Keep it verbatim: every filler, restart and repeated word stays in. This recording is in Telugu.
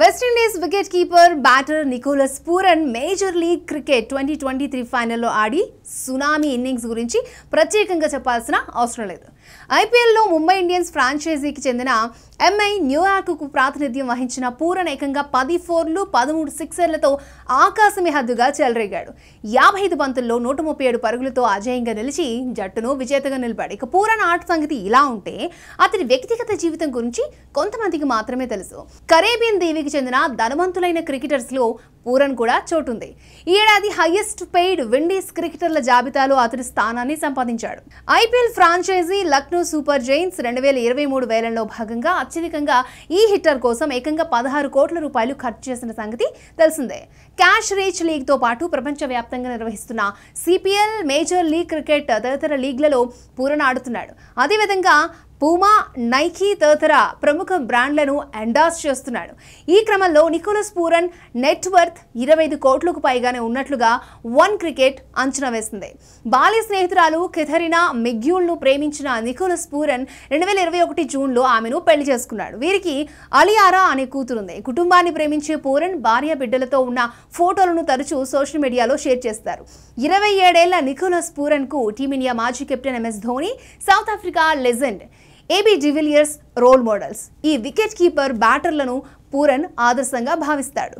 West Indies wicket keeper batter Nicholas Pooran major league cricket twenty twenty three ఫైనల్లో ఆడి సునామీ ఇన్నింగ్స్ గురించి ప్రత్యేకంగా చెప్పాల్సిన అవసరం లేదు. ఐపీఎల్లో ముంబై ఇండియన్స్ ఫ్రాంచైజీకి చెందిన ఎంఐ న్యూయార్క్కు ప్రాతినిధ్యం వహించిన పూరన్ ఏకంగా పది ఫోర్లు పదమూడు సిక్సర్లతో ఆకాశమే హద్దుగా చెలరేగాడు. యాభై ఐదు బంతుల్లో నూట ముప్పై ఏడు పరుగులతో అజేయంగా నిలిచి జట్టును విజేతగా నిలబడి ఇక పూరన్ ఆట సంగతి ఇలా ఉంటే అతని వ్యక్తిగత జీవితం గురించి కొంతమందికి మాత్రమే తెలుసు. కరేబియన్ దీవి చెందిన ధనవంతులైన క్రికెటర్స్ లో పూరన్ కూడా చోటుంది. ఈ ఏడాది హైయెస్ట్ పెయిడ్ విండీస్ క్రికెటర్ల జాబితాలో అతడి స్థానాన్ని సంపాదించాడు. IPL franchise Lucknow super giants రెండు వేల ఇరవై మూడు వేలంలో భాగంగా అత్యధికంగా ఈ హిట్టర్ కోసం ఏకంగా పదహారు కోట్ల రూపాయలు ఖర్చు చేసిన సంగతి తెలిసిందే. క్యాష్ రీచ్ లీగ్ తో పాటు ప్రపంచవ్యాప్తంగా నిర్వహిస్తున్న సిపిఎల్, మేజర్ లీగ్ క్రికెట్ తదితర లీగ్లలో పూరన్ ఆడుతున్నాడు. అదేవిధంగా పూమా, నైకీ తదితర ప్రముఖ బ్రాండ్లను ఎండార్స్ చేస్తున్నాడు. ఈ క్రమంలో నికోలస్ పూరన్ నెట్వర్త్ ఇరవై ఐదు కోట్లకు పైగానే ఉన్నట్లుగా వన్ క్రికెట్ అంచనా వేసింది. బాల్య స్నేహితురాలు కెథరినా మెగ్యూల్ను ప్రేమించిన నికోలస్ పూరన్ రెండు వేల ఇరవై ఒకటి జూన్లో ఆమెను పెళ్లి చేసుకున్నాడు. వీరికి అలియారా అనే కూతురుంది. కుటుంబాన్ని ప్రేమించే పూరన్ భార్య బిడ్డలతో ఉన్న ఫోటోలను తరచూ సోషల్ మీడియాలో షేర్ చేస్తారు. ఇరవై ఏడేళ్ల నికోలస్ పూరన్కు టీమిండియా మాజీ captain MS Dhoni, South Africa legend AB de Villiers role models. ఈ వికెట్ కీపర్ బ్యాటర్లను పూరన్ ఆదర్శంగా భావిస్తాడు.